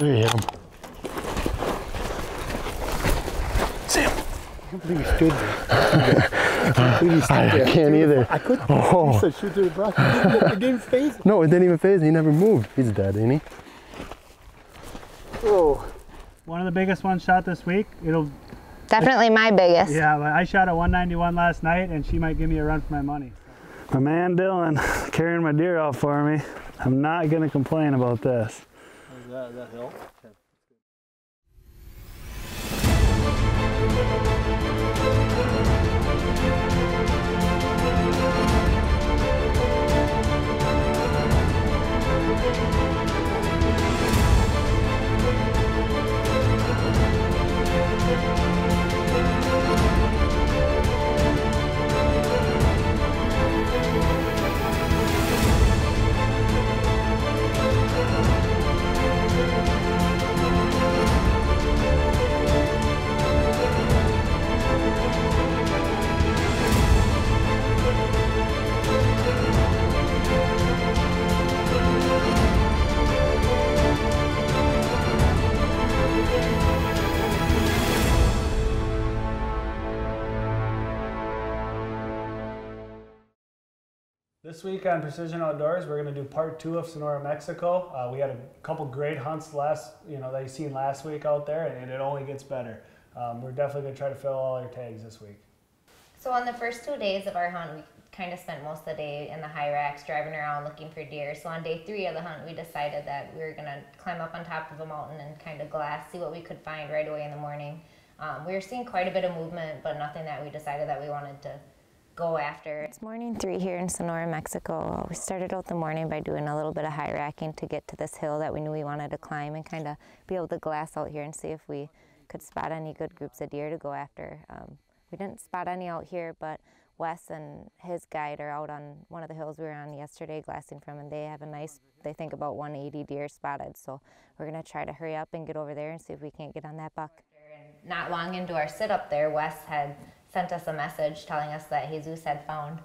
There you have him. Sam! I can't believe he stood there. I can't either. I couldn't. Oh. He said shoot through the brush. It didn't phase him. No, it didn't even phase him. He never moved. He's dead, ain't he? Oh. One of the biggest ones shot this week. It'll definitely my biggest. Yeah, I shot a 191 last night, and she might give me a run for my money. My man Dylan carrying my deer out for me. I'm not gonna complain about this. How's that? That hill? Okay. This week on Precision Outdoors, we're going to do part two of Sonora, Mexico. We had a couple great hunts that you seen last week out there, and it only gets better. We're definitely going to try to fill all our tags this week. So on the first 2 days of our hunt, we kind of spent most of the day in the high racks driving around looking for deer. So on day 3 of the hunt, we decided that we were going to climb up on top of a mountain and kind of glass, see what we could find right away in the morning. We were seeing quite a bit of movement, but nothing that we decided that we wanted to go after. It's morning 3 here in Sonora, Mexico. We started out the morning by doing a little bit of high racking to get to this hill that we knew we wanted to climb and kind of be able to glass out here and see if we could spot any good groups of deer to go after. We didn't spot any out here, but Wes and his guide are out on one of the hills we were on yesterday glassing from, and they have a nice, they think about 180 deer spotted. So we're gonna try to hurry up and get over there and see if we can't get on that buck. Not long into our sit up there, Wes had sent us a message telling us that Jesus had found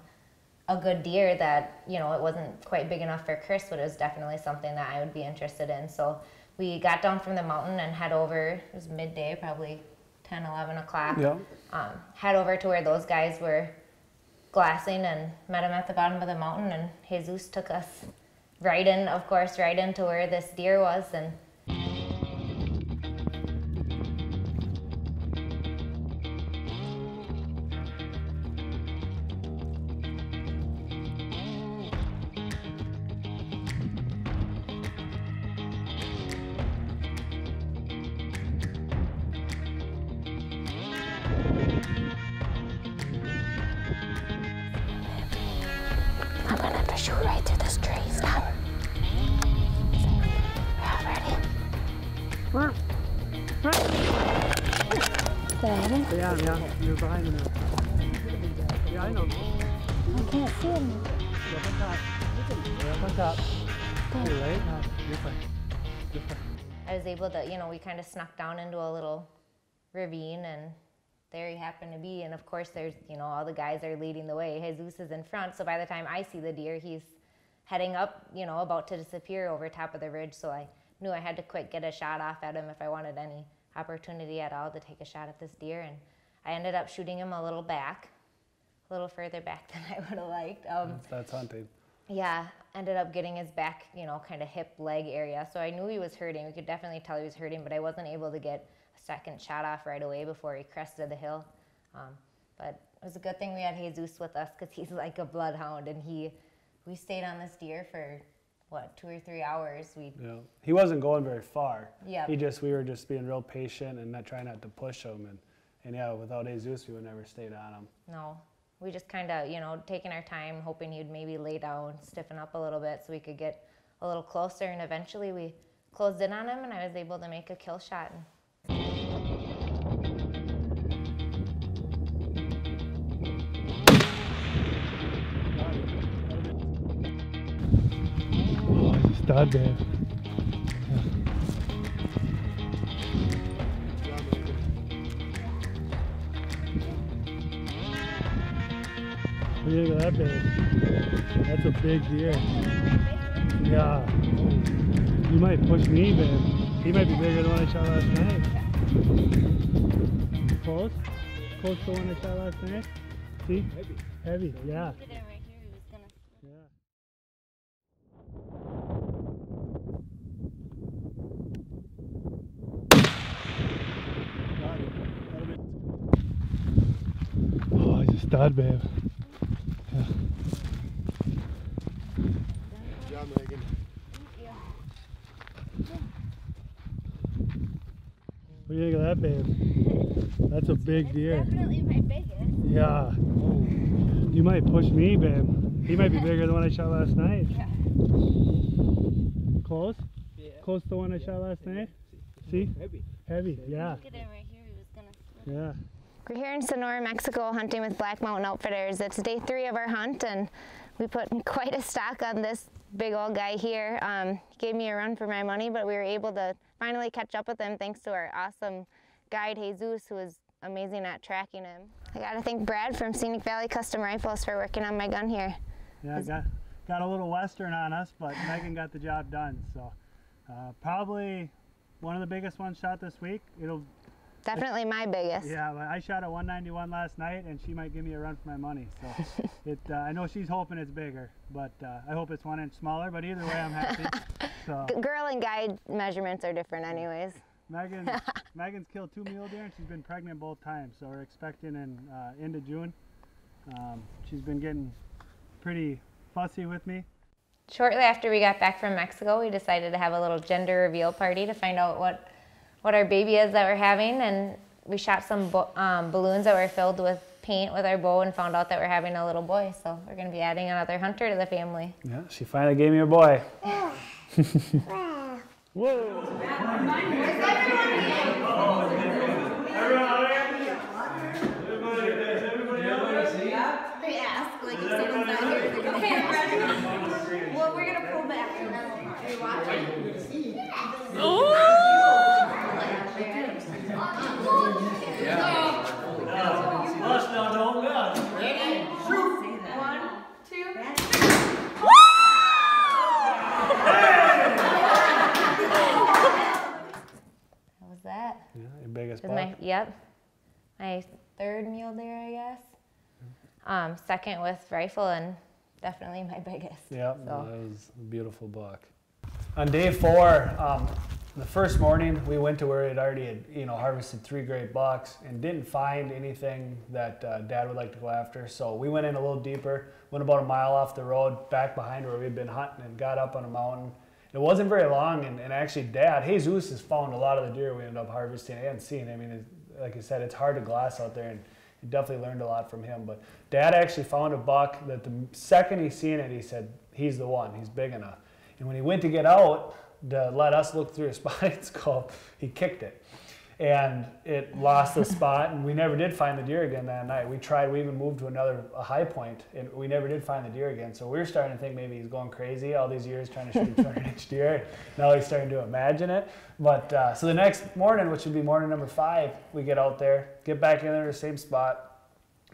a good deer that, you know, it wasn't quite big enough for Chris, but it was definitely something that I would be interested in. So we got down from the mountain and head over, it was midday, probably 10, 11 o'clock, yeah. Head over to where those guys were glassing and met him at the bottom of the mountain, and Jesus took us right in, of course, right into where this deer was. And I was able to, you know, we kind of snuck down into a little ravine, and there he happened to be. And of course, there's, you know, all the guys are leading the way. Jesus is in front, so by the time I see the deer, he's heading up, you know, about to disappear over top of the ridge. So I knew I had to quick get a shot off at him if I wanted any opportunity at all to take a shot at this deer. And I ended up shooting him a little back, a little further back than I would have liked. That's hunting. Yeah, ended up getting his back, you know, kind of hip, leg area. So I knew he was hurting. We could definitely tell he was hurting, but I wasn't able to get a second shot off right away before he crested the hill. But it was a good thing we had Jesus with us, because he's like a bloodhound, and we stayed on this deer for, what, 2 or 3 hours. Yeah. He wasn't going very far. Yeah. We were just being real patient and trying not to push him. And yeah, without Jesus, we would never stayed on him. No. We just kind of, you know, taking our time, hoping he'd maybe lay down, stiffen up a little bit so we could get a little closer. And eventually we closed in on him, and I was able to make a kill shot. Oh, he's a stud there. Look at that babe. That's a big deer. Yeah. You might push me, babe. He might be bigger than the one I shot last night. Close? Close to the one I shot last night? See? Heavy. Heavy, yeah. Look at that right here. It was gonna... Yeah. Oh, he's a stud, babe. Yeah. Good job, Megan. What do you think of that, babe? That's a big deer. Definitely my biggest. Yeah. You might push me, babe. He might be bigger than the one I shot last night. Yeah. Close? Yeah. Close to the one I shot last night? See? Heavy. Heavy, yeah. Look at it right here. He was gonna split. Yeah. We're here in Sonora, Mexico, hunting with Black Mountain Outfitters. It's day 3 of our hunt, and we put quite a stock on this big old guy here. He gave me a run for my money, but we were able to finally catch up with him thanks to our awesome guide, Jesus, who was amazing at tracking him. I gotta thank Brad from Scenic Valley Custom Rifles for working on my gun here. Yeah, I got a little western on us, but Megan got the job done. So probably one of the biggest ones shot this week. Definitely my biggest. Yeah, I shot a 191 last night, and she might give me a run for my money. So I know she's hoping it's bigger, but I hope it's 1 inch smaller. But either way, I'm happy. So. Girl and guide measurements are different, anyways. Megan's killed 2 mule deer, and she's been pregnant both times. So we're expecting in end of June. She's been getting pretty fussy with me. Shortly after we got back from Mexico, we decided to have a little gender reveal party to find out what our baby is that we're having, and we shot some balloons that were filled with paint with our bow and found out that we're having a little boy, so we're going to be adding another hunter to the family. Yeah, she finally gave me a boy. Yeah. Whoa! Well, we're going to pull back and then we'll watch it. Oh! Yep, my 3rd mule deer, I guess. Second with rifle, and definitely my biggest. Yep, so. That was a beautiful buck. On day 4, the first morning, we went to where it already had, harvested 3 great bucks and didn't find anything that Dad would like to go after. So we went in a little deeper, went about a mile off the road, back behind where we'd been hunting, and got up on a mountain. It wasn't very long, and actually Dad, Jesus, has found a lot of the deer we ended up harvesting and seeing. I mean, like I said, it's hard to glass out there, and you definitely learned a lot from him. But Dad actually found a buck that the second he seen it, he said, he's the one, he's big enough. And when he went to get out to let us look through his spotting scope, he kicked it. And it lost the spot, and we never did find the deer again that night. We tried, we even moved to a high point, and we never did find the deer again. So we were starting to think maybe he's going crazy all these years trying to shoot a 200-inch deer. Now he's starting to imagine it. But so the next morning, which would be morning number 5, we get out there, get back in there to the same spot,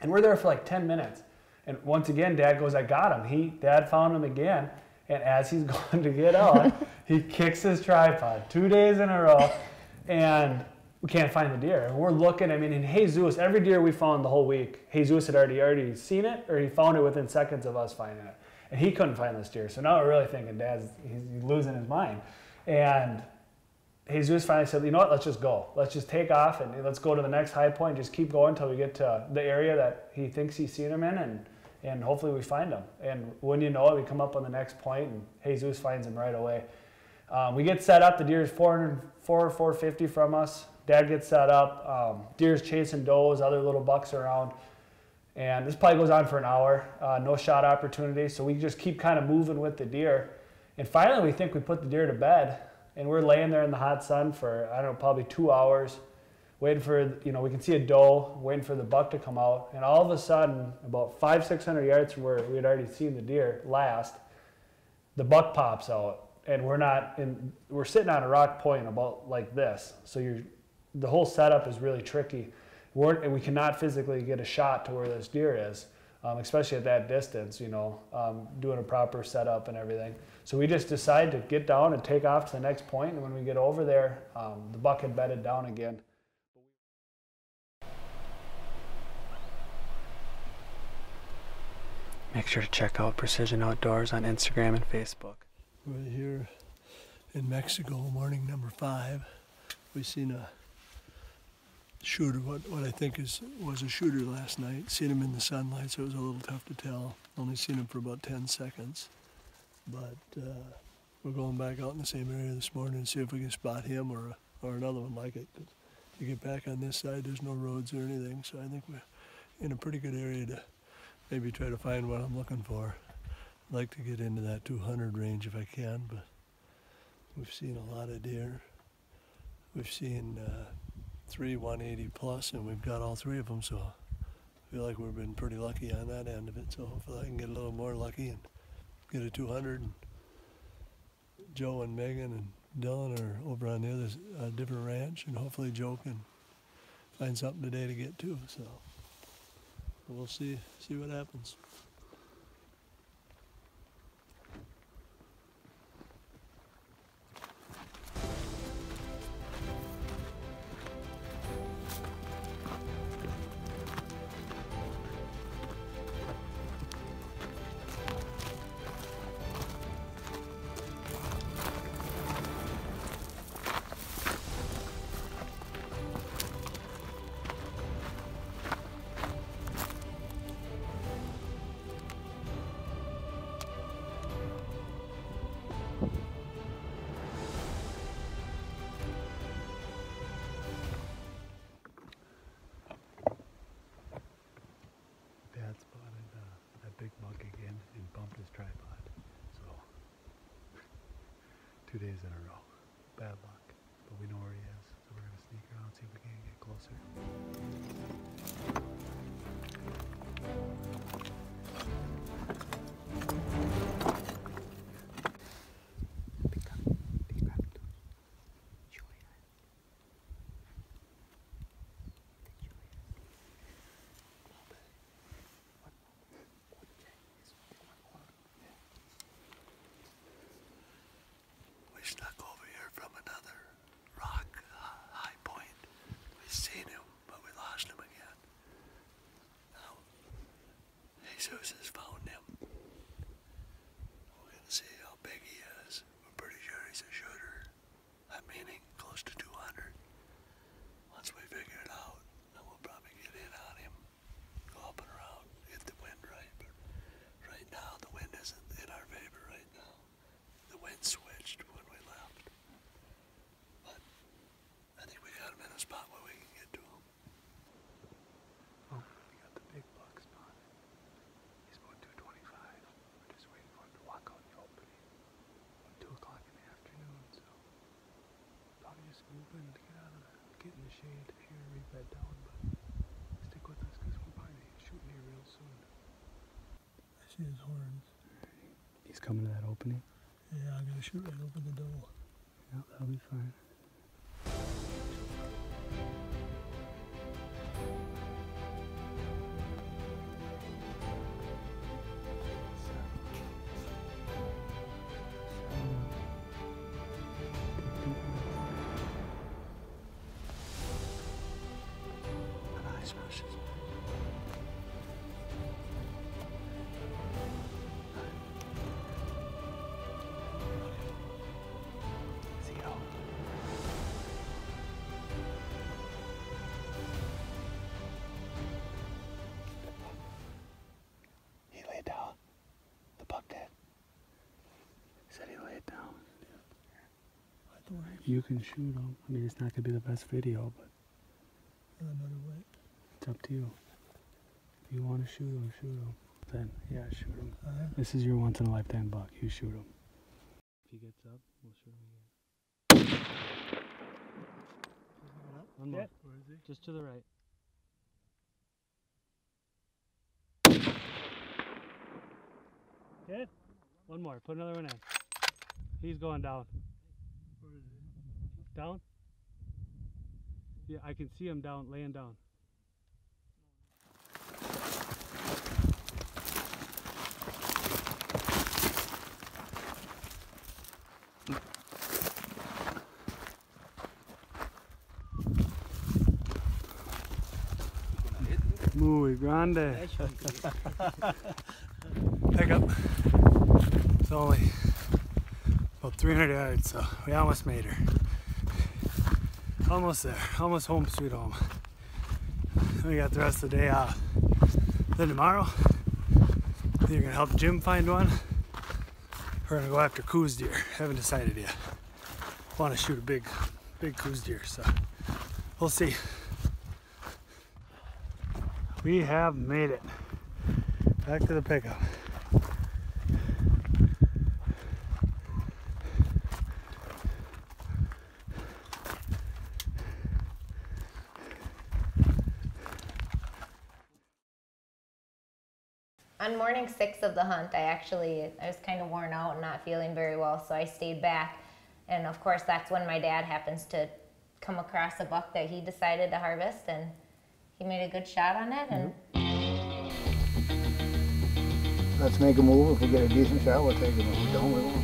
and we're there for like 10 minutes. And once again, Dad goes, I got him. Dad found him again, and as he's going to get out, he kicks his tripod 2 days in a row, and we can't find the deer. We're looking, I mean, and Jesus, every deer we found the whole week, Jesus had already seen it, or he found it within seconds of us finding it. And he couldn't find this deer. So now we're really thinking, Dad's he's losing his mind. And Jesus finally said, you know what, let's just go. Let's just take off and let's go to the next high point. Just keep going until we get to the area that he thinks he's seen him in, and hopefully we find him. And when you know it, we come up on the next point, and Jesus finds him right away. We get set up. The deer is 450 from us. Dad gets set up, deer's chasing does, other little bucks around, and this probably goes on for an hour, no shot opportunity, so we just keep kind of moving with the deer, and finally we think we put the deer to bed, and we're laying there in the hot sun for, I don't know, probably 2 hours, waiting for, we can see a doe, waiting for the buck to come out, and all of a sudden, about 500-600 yards from where we had already seen the deer last, the buck pops out, and we're sitting on a rock point about like this, so the whole setup is really tricky. We cannot physically get a shot to where this deer is. especially at that distance, you know, doing a proper setup and everything. So we just decided to get down and take off to the next point, and when we get over there, the buck had bedded down again. Make sure to check out Precision Outdoors on Instagram and Facebook. We're here in Mexico, morning number 5. We've seen a shooter, what I think was a shooter last night. Seen him in the sunlight, so it was a little tough to tell. Only seen him for about 10 seconds. But we're going back out in the same area this morning and see if we can spot him or another one like it. To get back on this side, there's no roads or anything, so I think we're in a pretty good area to maybe try to find what I'm looking for. I'd like to get into that 200 range if I can, but we've seen a lot of deer. We've seen 3 180 plus, and we've got all 3 of them, so I feel like we've been pretty lucky on that end of it. So hopefully I can get a little more lucky and get a 200. And Joe and Megan and Dylan are over on the other different ranch, and hopefully Joe can find something today to get to. So we'll see what happens. Days in a row. Bad luck. But we know where he is, so we're gonna sneak around and see if we can get closer. Stuck over here from another rock high point. We've seen him, but we lost him again. Now, Jesus has found him. We're gonna see how big he is. We're pretty sure he's a shooter. I'm meaning close to 200. Once we figure it out, then we'll probably get in on him, go up and around, get the wind right. But right now, the wind isn't in our favor right now. The wind switched. Spot where we can get to him. Oh, we got the big buck spot. He's about 225. We're just waiting for him to walk out the opening. About 2 o'clock in the afternoon, so probably just moving to get out of get in the shade here and re-bed down, but stick with us because we'll probably be shooting here real soon. I see his horns. He's coming to that opening? Yeah, I'm going to shoot right over the door. Yeah, that'll be fine. You can shoot him. I mean, it's not going to be the best video, but it's up to you. If you want to shoot him, Then, yeah, shoot him. This is your once-in-a-lifetime buck. You shoot him. If he gets up, we'll shoot him again. One more. Where is he? Just to the right. Hit. One more. Put another one in. He's going down. Down? Yeah, I can see him down, laying down. muy grande. Pickup. It's only about 300 yards, so we almost made her. Almost there, almost home sweet home. We got the rest of the day off. Then tomorrow, you're gonna help Jim find one. We're gonna go after coos deer. Haven't decided yet. Want to shoot a big coos deer, so we'll see. We have made it back to the pickup. On morning 6 of the hunt, I was kind of worn out and not feeling very well, so I stayed back. And of course, that's when my dad happens to come across a buck that he decided to harvest, and he made a good shot on it. And let's make a move. If we get a decent shot, we'll take it. If we don't, we won't.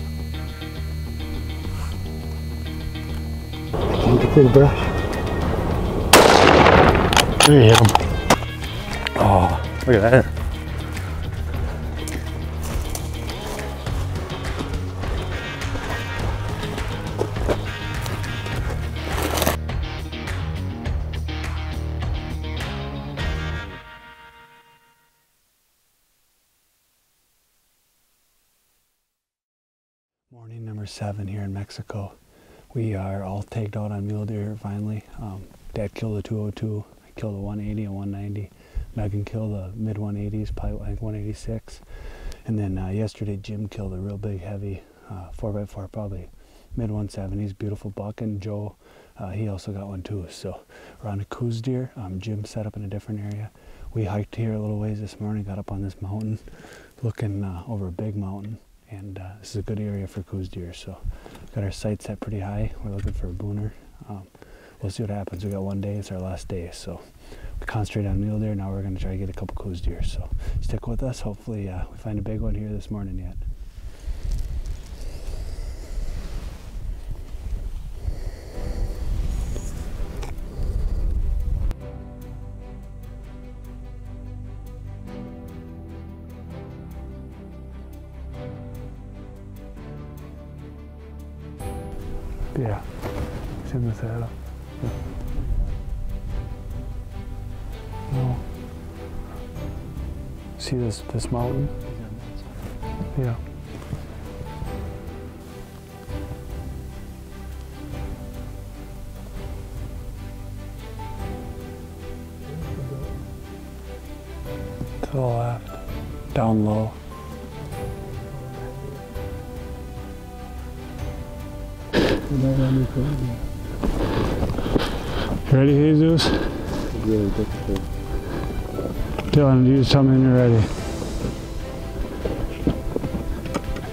Through the brush. There you hit him. Oh, look at that. Morning number 7 here in Mexico. We are all tagged out on mule deer finally. Dad killed the 202, I killed a 180 and 190. Meghan killed the mid 180s, probably like 186. And then yesterday Jim killed a real big heavy 4x4, probably mid 170s, beautiful buck. And Joe, he also got one too. So we're on a coos deer. Jim set up in a different area. We hiked here a little ways this morning, got up on this mountain, looking over a big mountain. And this is a good area for coos deer, so we've got our sights set pretty high. We're looking for a booner. We'll see what happens. We got one day, it's our last day, so we concentrate on mule deer. Now we're gonna try to get a couple coos deer, so stick with us. Hopefully we find a big one here this morning yet. Yeah, it's in the saddle. No. See this mountain? Yeah. To the left, down low. Ready, Jesus? Really difficult. Dylan, you just tell me when you're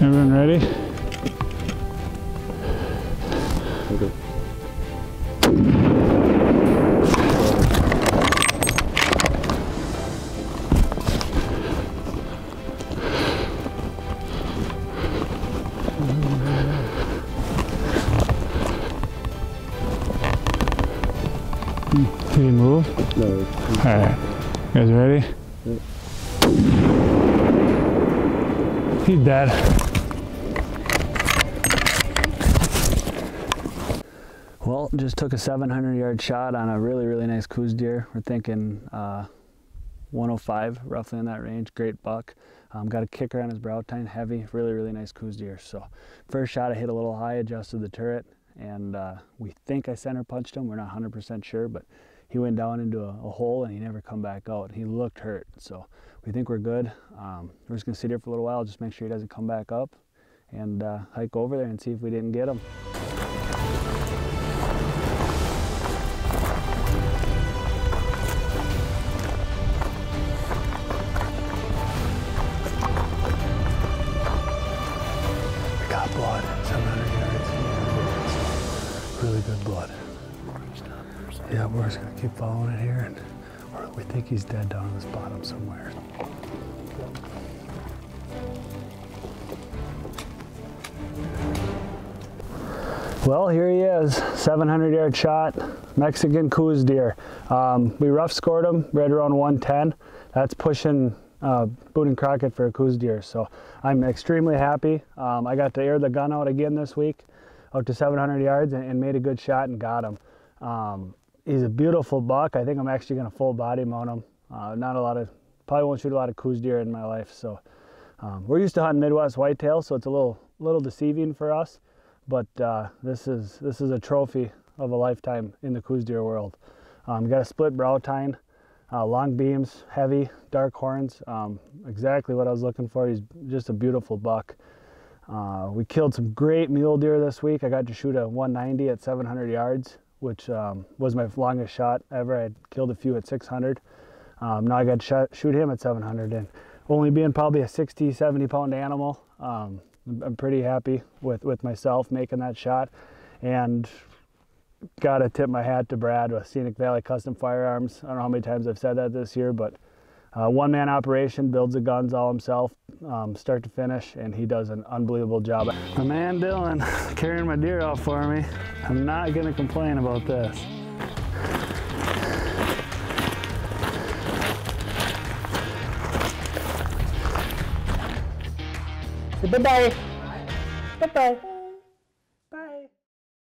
ready. Everyone ready? Okay. Did he move? No. Alright. You guys ready? Yeah. He's dead. Well, just took a 700 yard shot on a really, really nice coos deer. We're thinking 105, roughly in that range. Great buck. Got a kicker on his brow tine, heavy. Really, really nice coos deer. So first shot I hit a little high, adjusted the turret, and we think I center punched him. We're not 100% sure, but he went down into a hole and he never come back out. He looked hurt, so we think we're good. We're just gonna sit here for a little while, just make sure he doesn't come back up, and hike over there and see if we didn't get him. I got blood, 700 yards. Really good blood. Yeah, we're just gonna keep following it here, and we think he's dead down on this bottom somewhere. Well, here he is, 700-yard shot, Mexican coos deer. We rough scored him right around 110. That's pushing Boone and Crockett for a coos deer. So I'm extremely happy. I got to air the gun out again this week, out to 700 yards, and made a good shot and got him. He's a beautiful buck. I think I'm actually going to full body mount him. Probably won't shoot a lot of coos deer in my life. So we're used to hunting Midwest whitetail, so it's a little deceiving for us. But this is a trophy of a lifetime in the coos deer world. Got a split brow tine, long beams, heavy, dark horns. Exactly what I was looking for. He's just a beautiful buck. We killed some great mule deer this week. I got to shoot a 190 at 700 yards, which was my longest shot ever. I had killed a few at 600. Now I got to shoot him at 700. And only being probably a 60, 70-pound animal, I'm pretty happy with myself making that shot, and gotta tip my hat to Brad with Scenic Valley Custom Firearms. I don't know how many times I've said that this year, but one-man operation, builds the guns all himself, start to finish, and he does an unbelievable job. My man Dylan carrying my deer out for me. I'm not gonna complain about this. Bye-bye. Bye-bye.